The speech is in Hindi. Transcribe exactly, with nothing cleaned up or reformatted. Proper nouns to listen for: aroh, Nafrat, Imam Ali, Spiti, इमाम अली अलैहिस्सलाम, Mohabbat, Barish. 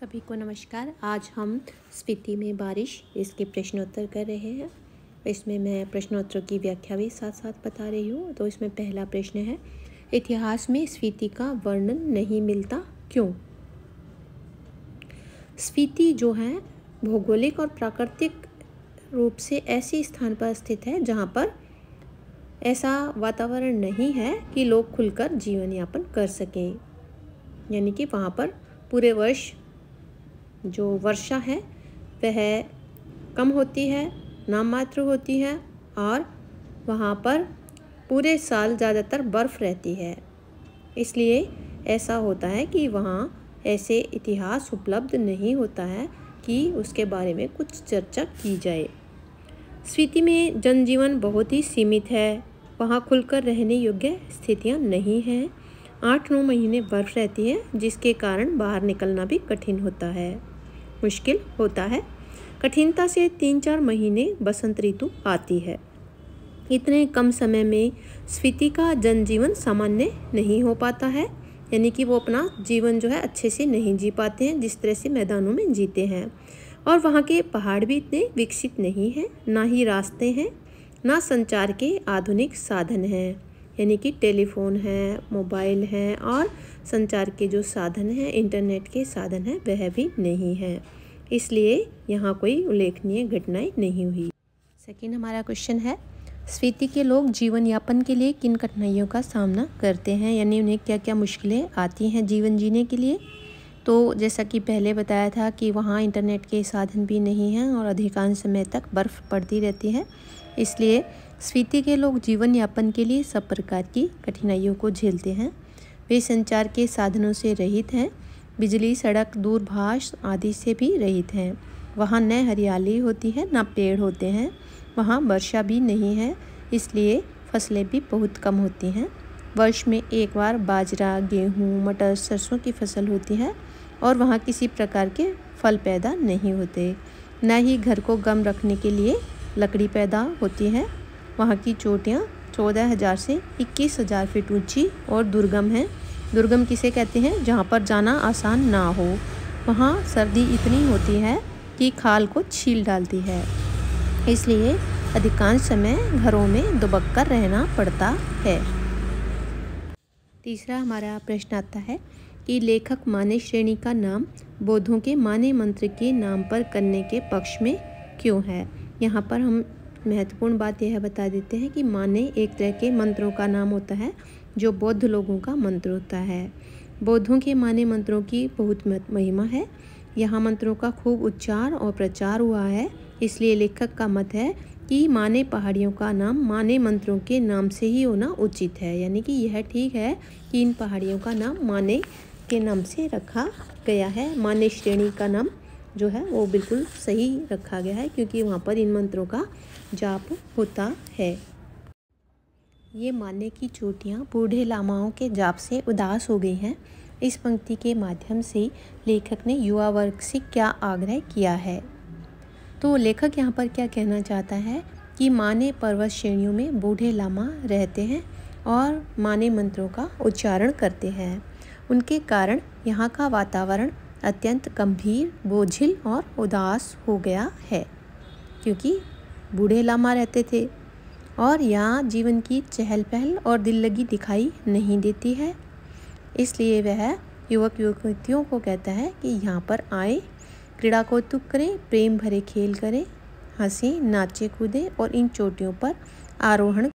सभी को नमस्कार। आज हम स्पीति में बारिश इसके प्रश्नोत्तर कर रहे हैं। इसमें मैं प्रश्नोत्तरों की व्याख्या भी साथ साथ बता रही हूँ। तो इसमें पहला प्रश्न है, इतिहास में स्पीति का वर्णन नहीं मिलता क्यों? स्पीति जो है भौगोलिक और प्राकृतिक रूप से ऐसे स्थान पर स्थित है जहाँ पर ऐसा वातावरण नहीं है कि लोग खुलकर जीवन यापन कर सकें, यानी कि वहाँ पर पूरे वर्ष जो वर्षा है वह कम होती है, नाममात्र होती है और वहाँ पर पूरे साल ज़्यादातर बर्फ़ रहती है। इसलिए ऐसा होता है कि वहाँ ऐसे इतिहास उपलब्ध नहीं होता है कि उसके बारे में कुछ चर्चा की जाए। स्पीति में जनजीवन बहुत ही सीमित है, वहाँ खुलकर रहने योग्य स्थितियाँ नहीं हैं। आठ नौ महीने बर्फ रहती है जिसके कारण बाहर निकलना भी कठिन होता है, मुश्किल होता है। कठिनता से तीन चार महीने बसंत ऋतु आती है। इतने कम समय में स्पीति का जनजीवन सामान्य नहीं हो पाता है, यानी कि वो अपना जीवन जो है अच्छे से नहीं जी पाते हैं जिस तरह से मैदानों में जीते हैं। और वहाँ के पहाड़ भी इतने विकसित नहीं हैं, ना ही रास्ते हैं, ना संचार के आधुनिक साधन हैं, यानी कि टेलीफोन है, मोबाइल है और संचार के जो साधन हैं, इंटरनेट के साधन हैं, वह भी नहीं है। इसलिए यहाँ कोई उल्लेखनीय घटनाएं नहीं हुई। सेकंड हमारा क्वेश्चन है, स्पीति के लोग जीवन यापन के लिए किन कठिनाइयों का सामना करते हैं, यानी उन्हें क्या क्या मुश्किलें आती हैं जीवन जीने के लिए? तो जैसा कि पहले बताया था कि वहाँ इंटरनेट के साधन भी नहीं हैं और अधिकांश समय तक बर्फ़ पड़ती रहती है। इसलिए स्पीति के लोग जीवन यापन के लिए सब प्रकार की कठिनाइयों को झेलते हैं। वे संचार के साधनों से रहित हैं, बिजली, सड़क, दूरभाष आदि से भी रहित हैं। वहाँ न हरियाली होती है, न पेड़ होते हैं, वहाँ वर्षा भी नहीं है, इसलिए फसलें भी बहुत कम होती हैं। वर्ष में एक बार बाजरा, गेहूँ, मटर, सरसों की फसल होती है और वहाँ किसी प्रकार के फल पैदा नहीं होते। न ही घर को गम रखने के लिए लकड़ी पैदा होती है। वहाँ की चोटियाँ चौदह हज़ार से इक्कीस हज़ार फीट ऊंची और दुर्गम हैं। दुर्गम किसे कहते हैं? जहाँ पर जाना आसान ना हो। वहाँ सर्दी इतनी होती है कि खाल को छील डालती है, इसलिए अधिकांश समय घरों में दुबक कर रहना पड़ता है। तीसरा हमारा प्रश्न आता है कि लेखक माने श्रेणी का नाम बोधों के माने मंत्र के नाम पर करने के पक्ष में क्यों है? यहाँ पर हम महत्वपूर्ण बात यह बता देते हैं कि माने एक तरह के मंत्रों का नाम होता है जो बौद्ध लोगों का मंत्र होता है। बौद्धों के माने मंत्रों की बहुत महिमा है। यहाँ मंत्रों का खूब उच्चार और प्रचार हुआ है। इसलिए लेखक का मत है कि माने पहाड़ियों का नाम माने मंत्रों के नाम से ही होना उचित है, यानी कि यह ठीक है कि इन पहाड़ियों का नाम माने के नाम से रखा गया है। माने श्रेणी का नाम जो है वो बिल्कुल सही रखा गया है क्योंकि वहाँ पर इन मंत्रों का जाप होता है। ये माने की चोटियाँ बूढ़े लामाओं के जाप से उदास हो गई हैं। इस पंक्ति के माध्यम से लेखक ने युवा वर्ग से क्या आग्रह किया है? तो लेखक यहाँ पर क्या कहना चाहता है कि माने पर्वत श्रेणियों में बूढ़े लामा रहते हैं और माने मंत्रों का उच्चारण करते हैं। उनके कारण यहाँ का वातावरण अत्यंत गंभीर, बोझिल और उदास हो गया है, क्योंकि बूढ़े लामा रहते थे और यहाँ जीवन की चहल पहल और दिल लगी दिखाई नहीं देती है। इसलिए वह युवक युवतियों को कहता है कि यहाँ पर आए, क्रीड़ा कौतुक करें, प्रेम भरे खेल करें, हंसें, नाचे, कूदें और इन चोटियों पर आरोहण